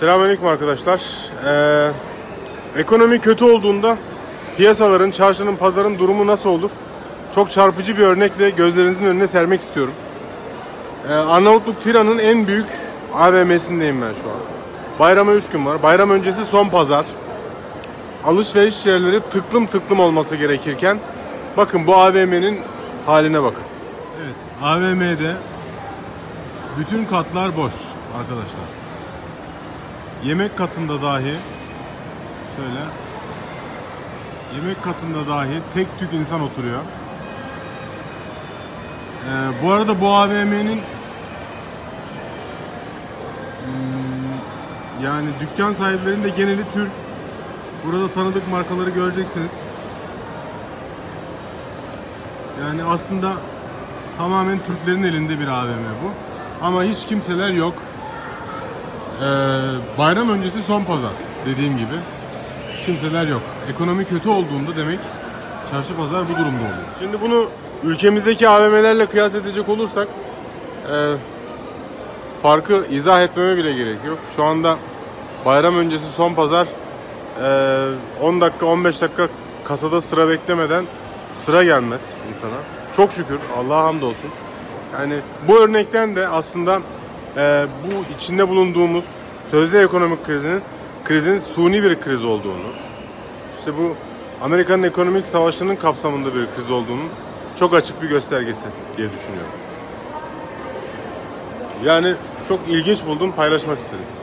Selamünaleyküm arkadaşlar. Ekonomi kötü olduğunda piyasaların, çarşının, pazarın durumu nasıl olur? Çok çarpıcı bir örnekle gözlerinizin önüne sermek istiyorum. Arnavutluk Tiran'ın en büyük AVM'sindeyim ben şu an. Bayrama 3 gün var. Bayram öncesi son pazar. Alışveriş yerleri tıklım tıklım olması gerekirken bakın bu AVM'nin haline bakın. Evet, AVM'de bütün katlar boş arkadaşlar. Yemek katında dahi şöyle tek tük insan oturuyor. Bu arada bu AVM'nin yani dükkan sahiplerinin de geneli Türk. Burada tanıdık markaları göreceksiniz. Yani aslında tamamen Türklerin elinde bir AVM bu. Ama hiç kimseler yok. Bayram öncesi son pazar dediğim gibi kimseler yok. Ekonomi kötü olduğunda demek çarşı pazar bu durumda oluyor. Şimdi bunu ülkemizdeki AVM'lerle kıyas edecek olursak farkı izah etmeme bile gerek yok. Şu anda bayram öncesi son pazar 10 dakika 15 dakika kasada sıra beklemeden sıra gelmez insana. Çok şükür, Allah'a hamdolsun. Yani bu örnekten de aslında bu içinde bulunduğumuz sözde ekonomik krizin suni bir kriz olduğunu, işte bu Amerika'nın ekonomik savaşının kapsamında bir kriz olduğunu çok açık bir göstergesi diye düşünüyorum. Yani çok ilginç buldum, paylaşmak istedim.